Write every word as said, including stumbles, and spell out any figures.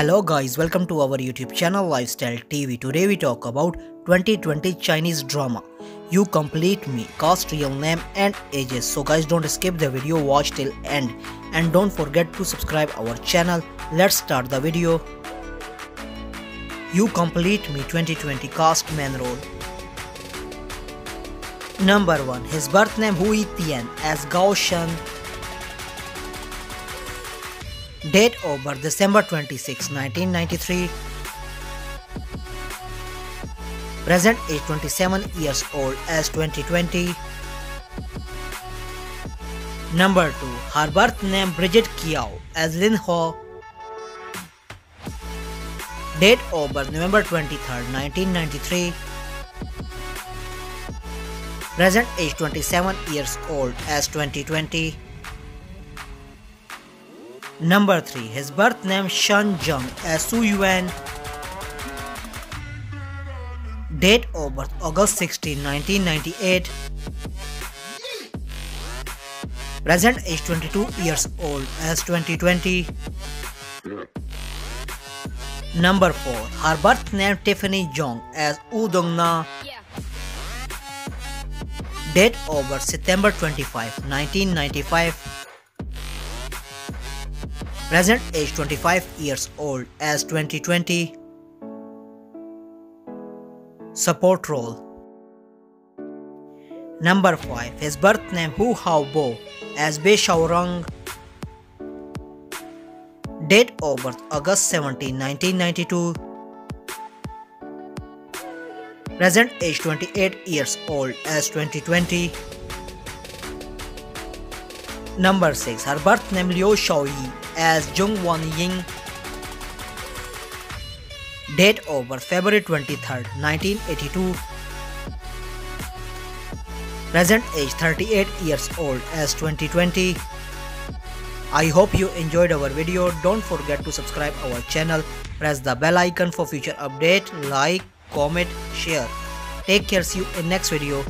Hello guys, welcome to our YouTube channel LifeStyle T V. Today we talk about twenty twenty Chinese drama You Complete Me, cast, real name and ages. So guys, don't skip the video, watch till end and don't forget to subscribe our channel. Let's start the video. You Complete Me twenty twenty cast, main role. Number one. His birth name Hu Yi Tian as Gao Shan. Date of birth December twenty-sixth nineteen ninety-three. Present age twenty-seven years old as twenty twenty. Number two. Her birth name Bridgette Qiao as Lin Ho. Date of birth November twenty-third nineteen ninety-three. Present age twenty-seven years old as twenty twenty. Number three. His birth name Sean Zheng as Su Yuan. Date of birth August sixteenth nineteen ninety-eight. Present age twenty-two years old as twenty twenty. Number four. Her birth name Tiffany Zhong as U Dong Na. Date of birth September twenty-fifth nineteen ninety-five. Present age twenty-five years old as twenty twenty. Support role. Number five. His birth name Hu Hao Bo as Bei Shaorang. Date of birth August seventeenth nineteen ninety-two. Present age twenty-eight years old as twenty twenty. Number six. Her birth name Liu Shaoyi as Jung Wan Ying. Date of birth February twenty-third nineteen eighty-two. Present age thirty-eight years old as twenty twenty. I hope you enjoyed our video. Don't forget to subscribe our channel. Press the bell icon for future update. Like, comment, share. Take care. See you in next video.